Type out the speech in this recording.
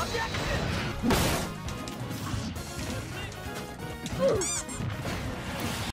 Objection!